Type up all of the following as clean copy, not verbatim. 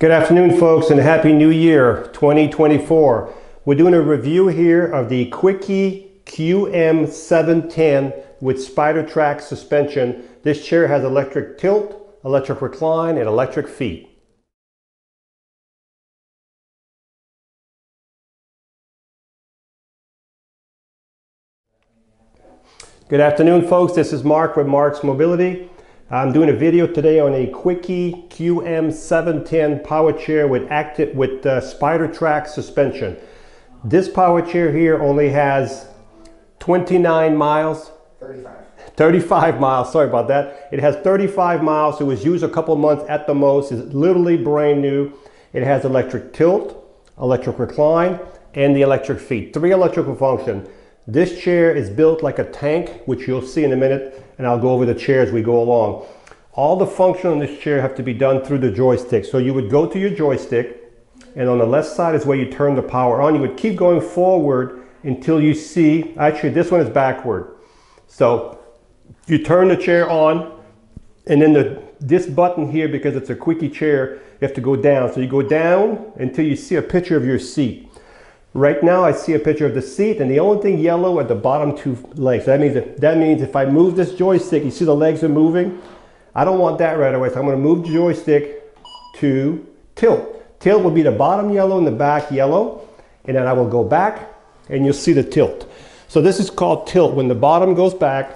Good afternoon, folks, and Happy New Year 2024. We're doing a review here of the Quickie QM710 with SpiderTrac suspension. This chair has electric tilt, electric recline, and electric feet. Good afternoon, folks. This is Mark with Mark's Mobility. I'm doing a video today on a Quickie QM710 power chair with SpiderTrac suspension. This power chair here only has 29 miles. 35 miles, sorry about that. It has 35 miles. It was used a couple months at the most. It's literally brand new. It has electric tilt, electric recline, and the electric feet. Three electrical functions. This chair is built like a tank, which you'll see in a minute, and I'll go over the chair as we go along. All the function on this chair have to be done through the joystick. So you would go to your joystick, and on the left side is where you turn the power on. You would keep going forward until you see, actually this one is backward. So you turn the chair on, and then this button here, because it's a Quickie chair, you have to go down. So you go down until you see a picture of your seat. Right now I see a picture of the seat, and the only thing yellow are the bottom two legs. That means if I move this joystick, you see the legs are moving. I don't want that right away, so I'm going to move the joystick to tilt. Tilt will be the bottom yellow and the back yellow, and then I will go back and you'll see the tilt. So this is called tilt. When the bottom goes back,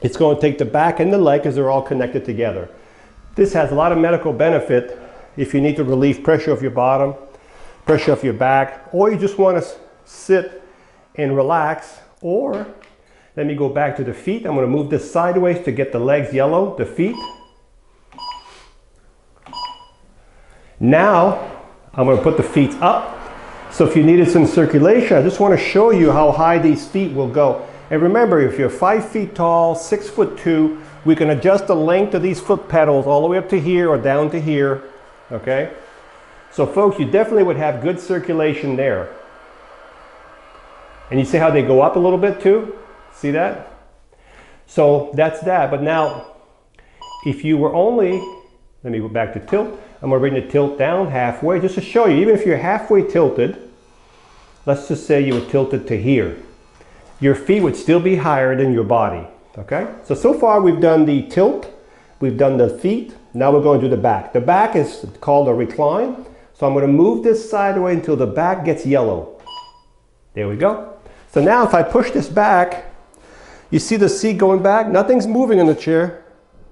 it's going to take the back and the leg because they're all connected together. This has a lot of medical benefit if you need to relieve pressure of your bottom, pressure off your back, or you just want to sit and relax. Or let me go back to the feet. I'm going to move this sideways to get the legs yellow, the feet. Now I'm going to put the feet up. So if you needed some circulation, I just want to show you how high these feet will go. And remember, if you're 5 feet tall, 6'2", we can adjust the length of these foot pedals all the way up to here or down to here, okay? So folks, you definitely would have good circulation there. And you see how they go up a little bit too? See that? So that's that. But now, if you were only, let me go back to tilt. I'm gonna bring the tilt down halfway just to show you, even if you're halfway tilted, let's just say you were tilted to here. Your feet would still be higher than your body, okay? So far we've done the tilt, we've done the feet, now we're going to do the back. The back is called a recline. So I'm going to move this sideways until the back gets yellow. There we go. So now if I push this back, you see the seat going back? Nothing's moving in the chair,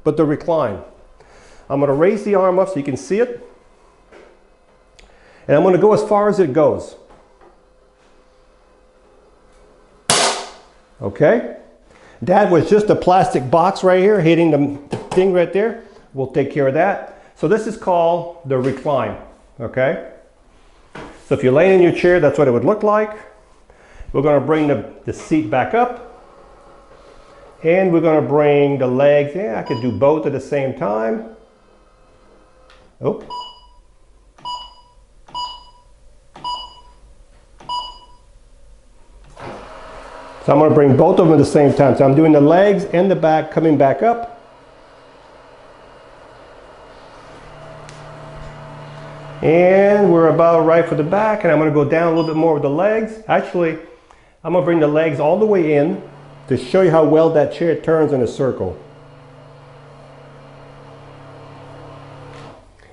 but the recline. I'm going to raise the arm up so you can see it. And I'm going to go as far as it goes. Okay. That was just a plastic box right here hitting the thing right there. We'll take care of that. So this is called the recline. Okay, so if you're laying in your chair, that's what it would look like. We're going to bring the seat back up, and we're going to bring the legs. Yeah, I could do both at the same time. Oh, so I'm going to bring both of them at the same time. So I'm doing the legs and the back, coming back up. And we're about right for the back, and I'm going to go down a little bit more with the legs. Actually, I'm going to bring the legs all the way in to show you how well that chair turns in a circle.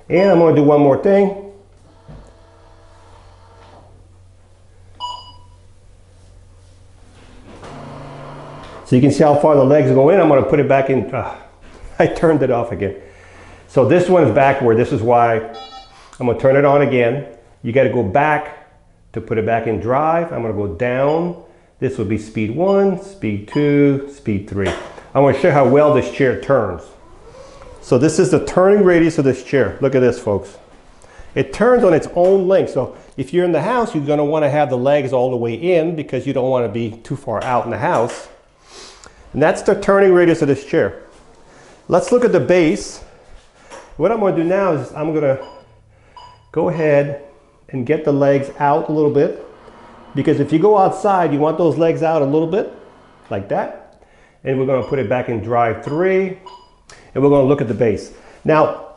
And I'm going to do one more thing. So you can see how far the legs go in. I'm going to put it back in. I turned it off again. So this one is backward. This is why. I'm going to turn it on again. You got to go back to put it back in drive. I'm going to go down. This will be speed 1, speed 2, speed 3. I want to show you how well this chair turns. So this is the turning radius of this chair. Look at this, folks. It turns on its own length. So if you're in the house, you're going to want to have the legs all the way in because you don't want to be too far out in the house. And that's the turning radius of this chair. Let's look at the base. What I'm going to do now is I'm going to go ahead and get the legs out a little bit, because if you go outside, you want those legs out a little bit like that. And we're going to put it back in drive 3, and we're going to look at the base. Now,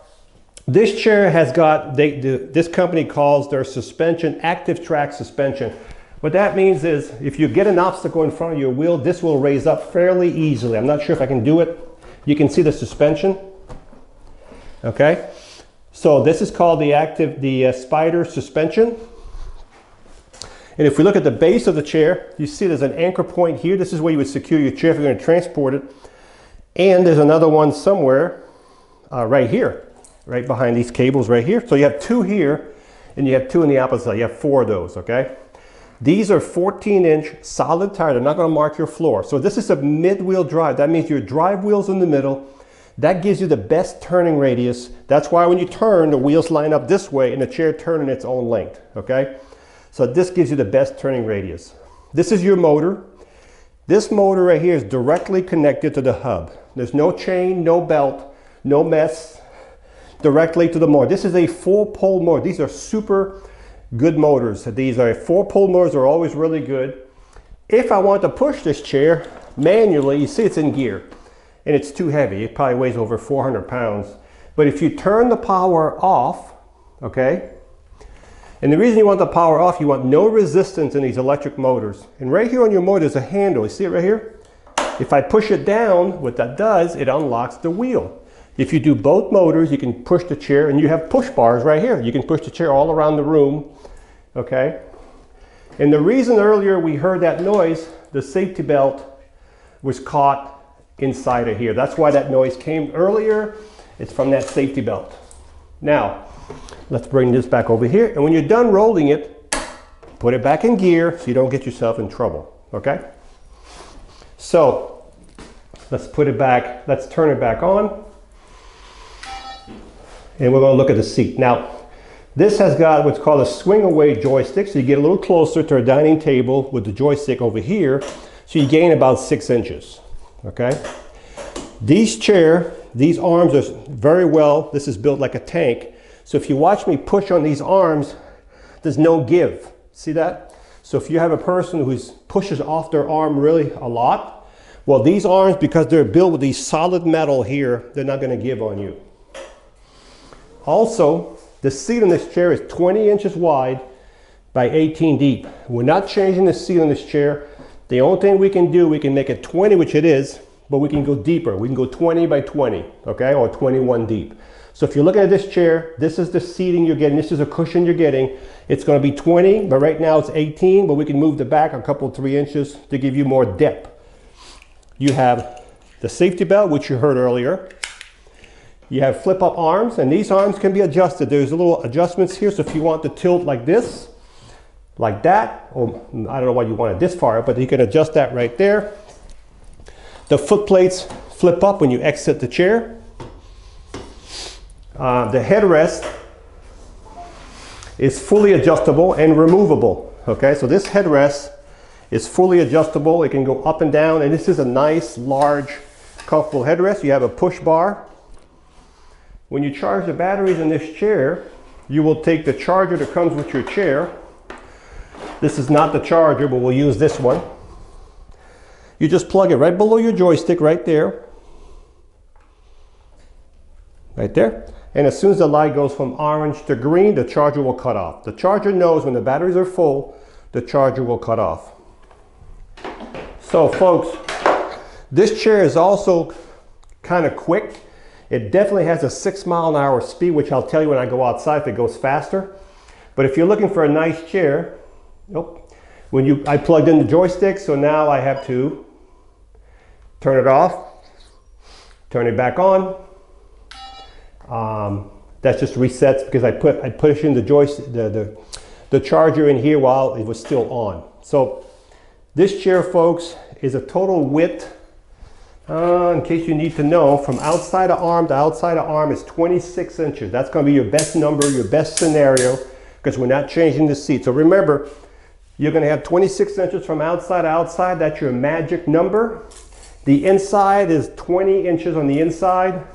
This chair has got, this company calls their suspension active track suspension. What that means is if you get an obstacle in front of your wheel, this will raise up fairly easily. I'm not sure if I can do it. You can see the suspension. Okay, so this is called the Spider suspension. And if we look at the base of the chair, you see there's an anchor point here. This is where you would secure your chair if you're going to transport it. And there's another one somewhere right here, right behind these cables right here. So you have two here and you have two on the opposite side. You have four of those, okay? These are 14-inch solid tire. They're not going to mark your floor. So this is a mid-wheel drive. That means your drive wheel's in the middle. That gives you the best turning radius. That's why when you turn, the wheels line up this way and the chair turns in its own length, okay? So this gives you the best turning radius. This is your motor. This motor right here is directly connected to the hub. There's no chain, no belt, no mess, directly to the motor. This is a four-pole motor. These are super good motors. These are four-pole motors, are always really good. If I want to push this chair manually, you see it's in gear and it's too heavy. It probably weighs over 400 pounds. But if you turn the power off, okay, and the reason you want the power off, you want no resistance in these electric motors. And right here on your motor is a handle. You see it right here? If I push it down, what that does, it unlocks the wheel. If you do both motors, you can push the chair, and you have push bars right here. You can push the chair all around the room, okay? And the reason earlier we heard that noise, the safety belt was caught inside of here. That's why that noise came earlier. It's from that safety belt. Now, let's bring this back over here, and when you're done rolling it, put it back in gear so you don't get yourself in trouble, okay? So, let's put it back, let's turn it back on, and we're going to look at the seat. Now, this has got what's called a swing-away joystick, so you get a little closer to a dining table with the joystick over here, so you gain about 6 inches, okay? These arms are very well, this is built like a tank. So if you watch me push on these arms, there's no give. See that? So if you have a person who pushes off their arm really a lot, well, these arms, because they're built with these solid metal here, they're not going to give on you. Also, the seat on this chair is 20 inches wide by 18 deep. We're not changing the seat on this chair. The only thing we can do, we can make it 20, which it is, but we can go deeper. We can go 20 by 20, okay, or 21 deep. So if you're looking at this chair, this is the seating you're getting, this is a cushion you're getting. It's going to be 20, but right now it's 18, but we can move the back a couple, 3 inches to give you more depth. You have the safety belt, which you heard earlier. You have flip-up arms, and these arms can be adjusted. There's little adjustments here, so if you want to tilt like this, like that, or I don't know why you want it this far, but you can adjust that right there. The foot plates flip up when you exit the chair. The headrest is fully adjustable and removable, okay? So this headrest is fully adjustable. It can go up and down, and this is a nice, large, comfortable headrest. You have a push bar. When you charge the batteries in this chair, you will take the charger that comes with your chair. This is not the charger, but we'll use this one. You just plug it right below your joystick right there. Right there. And as soon as the light goes from orange to green, the charger will cut off. The charger knows when the batteries are full, the charger will cut off. So folks, this chair is also kind of quick. It definitely has a 6 mile an hour speed, which I'll tell you when I go outside if it goes faster. But if you're looking for a nice chair, nope. I plugged in the joystick, so now I have to turn it off, turn it back on. That just resets because I push in the joystick, the charger in here while it was still on. So this chair, folks, is a total width, in case you need to know, from outside of arm to outside of arm is 26 inches. That's going to be your best number, your best scenario, because we're not changing the seat. So remember, you're going to have 26 inches from outside to outside. That's your magic number. The inside is 20 inches on the inside.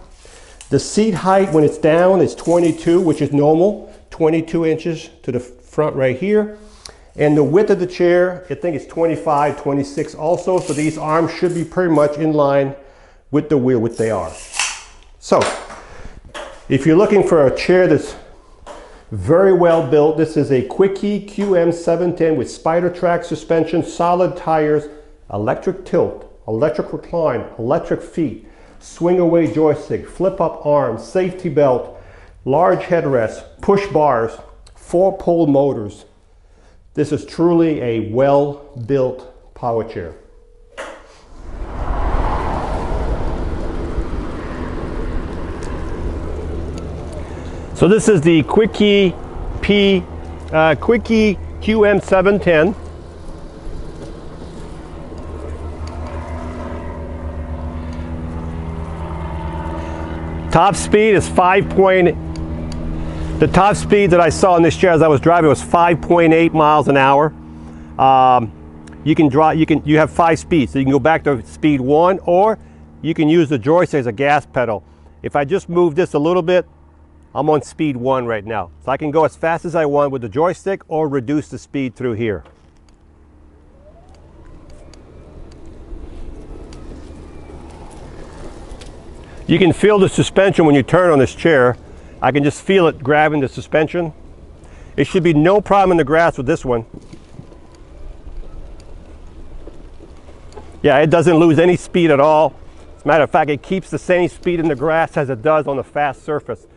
The seat height when it's down is 22, which is normal, 22 inches to the front right here. And the width of the chair, I think it's 25, 26 also. So these arms should be pretty much in line with the wheel, which they are. So If you're looking for a chair that's very well built, this is a Quickie QM710 with SpiderTrac suspension, solid tires, electric tilt, electric recline, electric feet, swing away joystick, flip up arm, safety belt, large headrest, push bars, 4-pole motors. This is truly a well-built power chair. So this is the Quickie QM710. Top speed is the top speed that I saw in this chair as I was driving was 5.8 miles an hour. You have 5 speeds, so you can go back to speed 1, or you can use the joystick as a gas pedal. If I just move this a little bit, I'm on speed 1 right now. So I can go as fast as I want with the joystick or reduce the speed through here. You can feel the suspension when you turn on this chair. I can just feel it grabbing the suspension. It should be no problem in the grass with this one. Yeah, it doesn't lose any speed at all. As a matter of fact, it keeps the same speed in the grass as it does on a fast surface.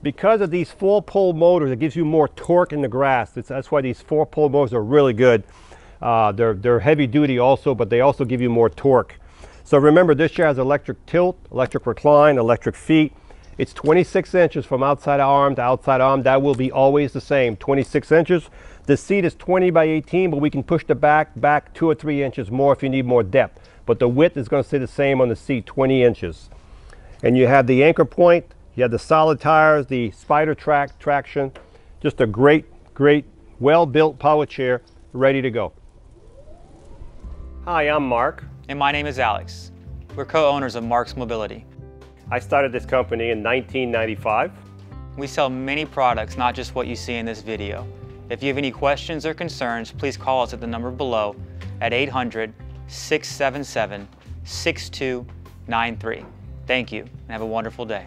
Because of these 4-pole motors, it gives you more torque in the grass. That's why these 4-pole motors are really good. They're heavy duty also, but they also give you more torque. So remember, this chair has electric tilt, electric recline, electric feet. It's 26 inches from outside arm to outside arm. That will be always the same, 26 inches. The seat is 20 by 18, but we can push the back 2 or 3 inches more if you need more depth. But the width is going to stay the same on the seat, 20 inches. And you have the anchor point. You have the solid tires, the SpiderTrac traction. Just a great, great, well-built power chair, ready to go. Hi, I'm Mark. And my name is Alex. We're co-owners of Mark's Mobility. I started this company in 1995. We sell many products, not just what you see in this video. If you have any questions or concerns, please call us at the number below at 800-677-6293. Thank you, and have a wonderful day.